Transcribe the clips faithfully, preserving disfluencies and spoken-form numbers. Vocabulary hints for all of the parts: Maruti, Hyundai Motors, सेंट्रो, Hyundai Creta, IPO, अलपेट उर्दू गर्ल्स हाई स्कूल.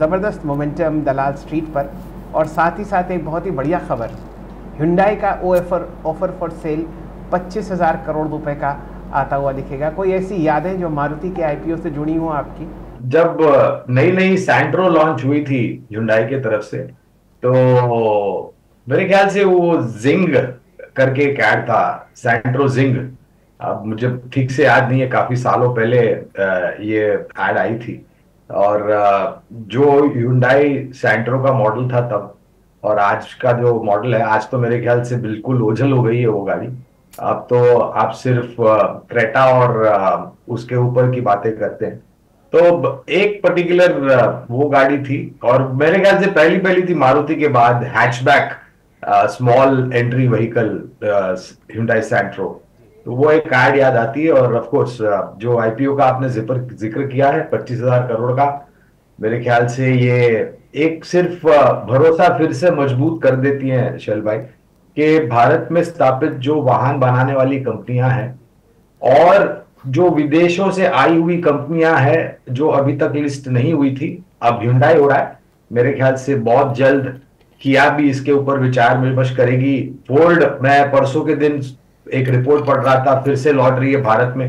ज़बरदस्त मोमेंटम दलाल स्ट्रीट पर। और साथ ही साथ एक बहुत ही बढ़िया खबर, Hyundai का ऑफर ऑफर फॉर सेल पच्चीस हज़ार करोड़ रुपए का आता हुआ दिखेगा। कोई ऐसी यादें जो मारुति के आईपीओ से जुड़ी हो आपकी? जब नई नई सेंट्रो लॉन्च हुई थी Hyundai की तरफ से, तो मेरे ख्याल से वो जिंग करके कैड था, सेंट्रो जिंग। अब मुझे ठीक से याद नहीं है, काफी सालों पहले ये ऐड आई थी। और जो Hyundai सेंट्रो का मॉडल था तब और आज का जो मॉडल है, आज तो मेरे ख्याल से बिल्कुल ओझल हो गई है वो गाड़ी। अब तो आप सिर्फ क्रेटा और उसके ऊपर की बातें करते हैं। तो एक पर्टिकुलर वो गाड़ी थी और मेरे ख्याल से पहली पहली थी मारुति के बाद hatchback small entry vehicle Hyundai सेंट्रो। तो वो एक ऐड याद आती है। और ऑफ कोर्स जो आईपीओ का आपने जिक्र जिक्र किया है पच्चीस हजार करोड़ का, मेरे ख्याल से ये एक सिर्फ भरोसा फिर से मजबूत कर देती है शैल भाई कि भारत में स्थापित जो वाहन बनाने वाली कंपनियां हैं और जो विदेशों से आई हुई कंपनियां हैं जो अभी तक लिस्ट नहीं हुई थी, अब Hyundai हो रहा है। मेरे ख्याल से बहुत जल्द किया भी इसके ऊपर विचार विमर्श करेगी। फोर्ड, मैं परसों के दिन एक रिपोर्ट पढ़ रहा था, फिर से लौट रही है भारत में।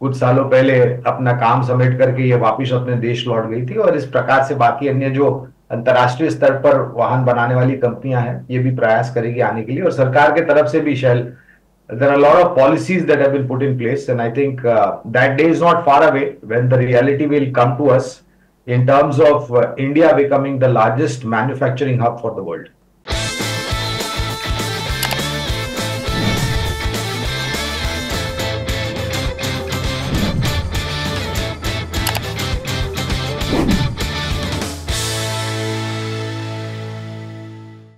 कुछ सालों पहले अपना काम समेट करके ये वापिस अपने देश लौट गई थी। और इस प्रकार से बाकी अन्य जो अंतर्राष्ट्रीय स्तर पर वाहन बनाने वाली कंपनियां हैं, ये भी प्रयास करेगी आने के लिए। और सरकार के तरफ से भी shall there are lot of policies that have been put in place and I think that day is not far away when the reality will come to us in terms of uh, India becoming the largest manufacturing hub for the world.